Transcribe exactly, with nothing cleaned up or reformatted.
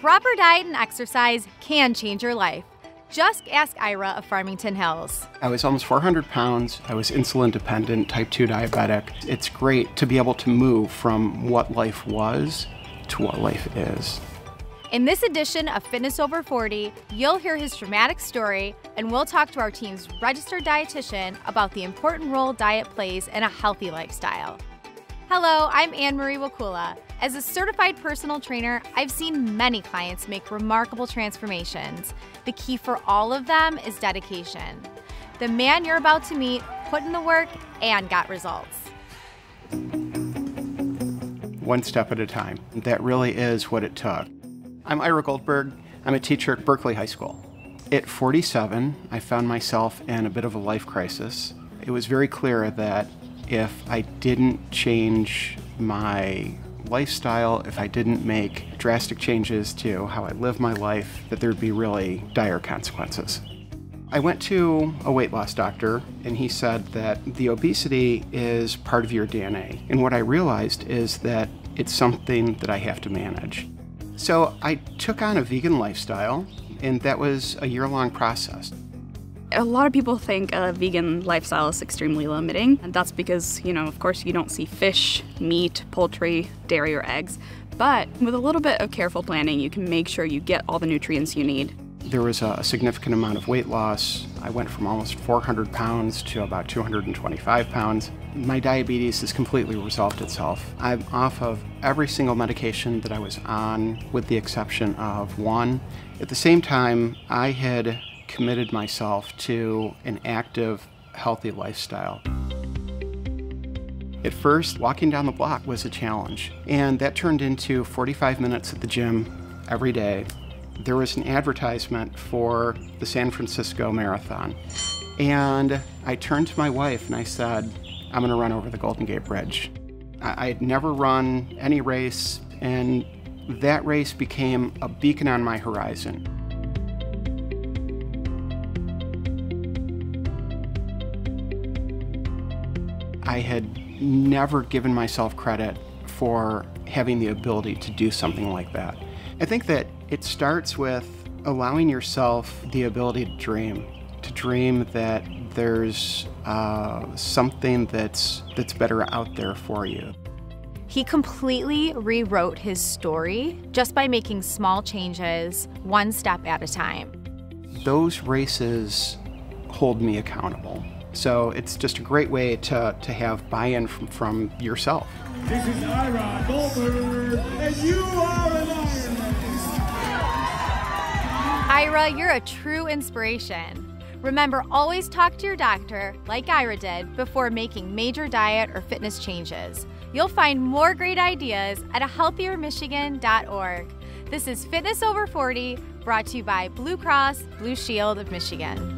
Proper diet and exercise can change your life. Just ask Ira of Farmington Hills. I was almost four hundred pounds. I was insulin dependent, type two diabetic. It's great to be able to move from what life was to what life is. In this edition of Fitness Over forty, you'll hear his dramatic story, and we'll talk to our team's registered dietitian about the important role diet plays in a healthy lifestyle. Hello, I'm Anne-Marie Wakula. As a certified personal trainer, I've seen many clients make remarkable transformations. The key for all of them is dedication. The man you're about to meet put in the work and got results. One step at a time. That really is what it took. I'm Ira Goldberg. I'm a teacher at Berkeley High School. At forty-seven, I found myself in a bit of a life crisis. It was very clear that if I didn't change my lifestyle, if I didn't make drastic changes to how I live my life, that there'd be really dire consequences. I went to a weight loss doctor, and he said that the obesity is part of your D N A. And what I realized is that it's something that I have to manage. So I took on a vegan lifestyle, and that was a year-long process. A lot of people think a vegan lifestyle is extremely limiting, and that's because, you know, of course you don't see fish, meat, poultry, dairy, or eggs. But with a little bit of careful planning, you can make sure you get all the nutrients you need. There was a significant amount of weight loss. I went from almost four hundred pounds to about two hundred twenty-five pounds. My diabetes has completely resolved itself. I'm off of every single medication that I was on, with the exception of one. At the same time, I had committed myself to an active, healthy lifestyle. At first, walking down the block was a challenge, and that turned into forty-five minutes at the gym every day. There was an advertisement for the San Francisco Marathon. And I turned to my wife and I said, I'm gonna run over the Golden Gate Bridge. I had never run any race, and that race became a beacon on my horizon. I had never given myself credit for having the ability to do something like that. I think that it starts with allowing yourself the ability to dream, to dream that there's uh, something that's, that's better out there for you. He completely rewrote his story just by making small changes, one step at a time. Those races hold me accountable. So it's just a great way to, to have buy-in from, from yourself. This is Ira Goldberg, and you are an Ironman. Ira, you're a true inspiration. Remember, always talk to your doctor, like Ira did, before making major diet or fitness changes. You'll find more great ideas at a healthier michigan dot org. This is Fitness Over forty, brought to you by Blue Cross Blue Shield of Michigan.